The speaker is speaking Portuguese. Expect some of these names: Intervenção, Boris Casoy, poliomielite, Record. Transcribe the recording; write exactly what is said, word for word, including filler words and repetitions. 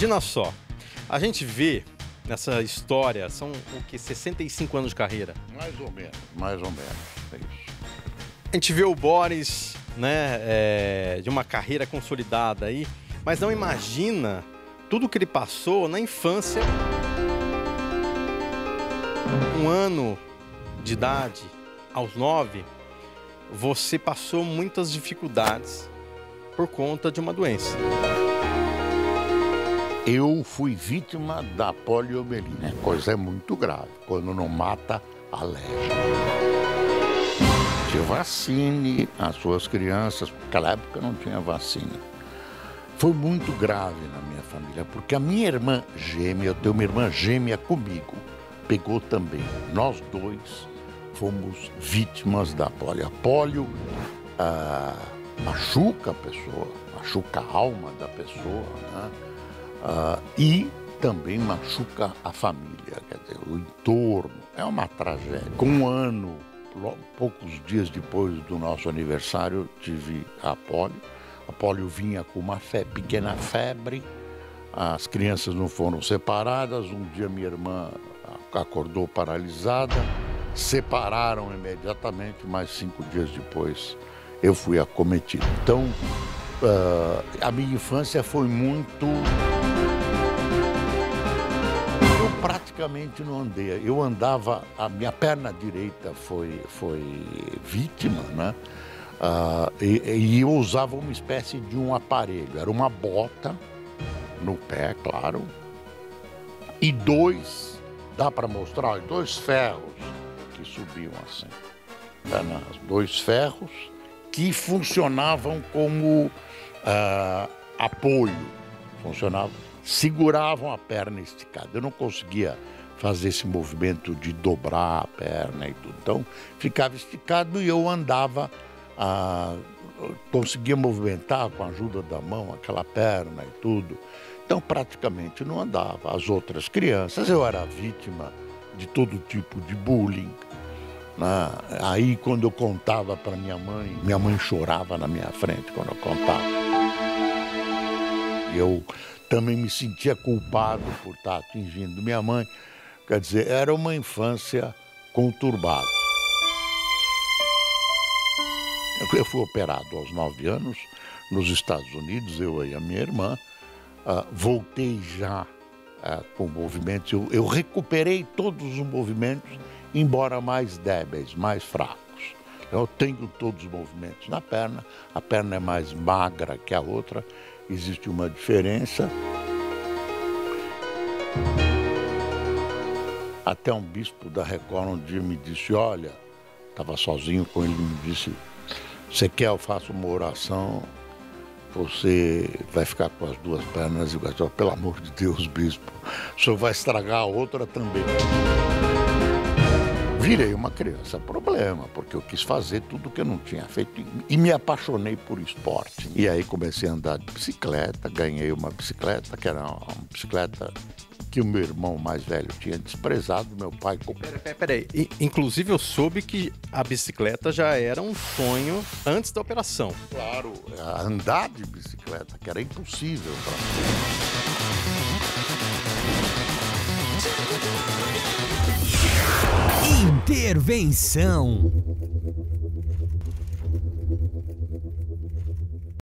Imagina só, a gente vê nessa história, são o que, sessenta e cinco anos de carreira? Mais ou menos, mais ou menos, é isso. A gente vê o Boris, né, é, de uma carreira consolidada aí, mas não imagina tudo que ele passou na infância. Um ano de idade, aos nove, você passou muitas dificuldades por conta de uma doença. Eu fui vítima da poliomielite, né? Coisa é muito grave, quando não mata, aleja. Se vacine as suas crianças, naquela época não tinha vacina. Foi muito grave na minha família, porque a minha irmã gêmea, eu tenho uma irmã gêmea comigo, pegou também. Nós dois fomos vítimas da polio. A polio ah, machuca a pessoa, machuca a alma da pessoa, né? Ah, e também machuca a família, quer dizer, o entorno. É uma tragédia. Com um ano, poucos dias depois do nosso aniversário, tive a polio. A polio vinha com uma febre, pequena febre. As crianças não foram separadas. Um dia minha irmã acordou paralisada, separaram imediatamente, mas cinco dias depois eu fui acometido. Então, uh, a minha infância foi muito... Eu praticamente não andei, eu andava, a minha perna direita foi, foi vítima, né? Uh, e, e eu usava uma espécie de um aparelho, era uma bota no pé, claro, e dois... Dá para mostrar dois ferros que subiam assim, dois ferros que funcionavam como ah, apoio, funcionavam, seguravam a perna esticada. Eu não conseguia fazer esse movimento de dobrar a perna e tudo, então ficava esticado e eu andava, ah, conseguia movimentar com a ajuda da mão aquela perna e tudo. Então, praticamente não andava. As outras crianças, eu era vítima de todo tipo de bullying. Né? Aí, quando eu contava para minha mãe, minha mãe chorava na minha frente quando eu contava. Eu também me sentia culpado por estar atingindo minha mãe. Quer dizer, era uma infância conturbada. Eu fui operado aos nove anos nos Estados Unidos, eu e a minha irmã. Uh, voltei já uh, com movimentos, eu, eu recuperei todos os movimentos, embora mais débeis, mais fracos. Eu tenho todos os movimentos na perna, a perna é mais magra que a outra, existe uma diferença. Até um bispo da Record um dia me disse, olha, estava sozinho com ele, me disse, você quer eu faça uma oração? Você vai ficar com as duas pernas iguais. Pelo amor de Deus, bispo, o senhor vai estragar a outra também. Virei uma criança problema, porque eu quis fazer tudo que eu não tinha feito e me apaixonei por esporte. E aí comecei a andar de bicicleta, ganhei uma bicicleta, que era uma bicicleta que o meu irmão mais velho tinha desprezado, meu pai... Peraí, peraí, peraí. Inclusive eu soube que a bicicleta já era um sonho antes da operação. Claro, andar de bicicleta, que era impossível para mim. Intervenção.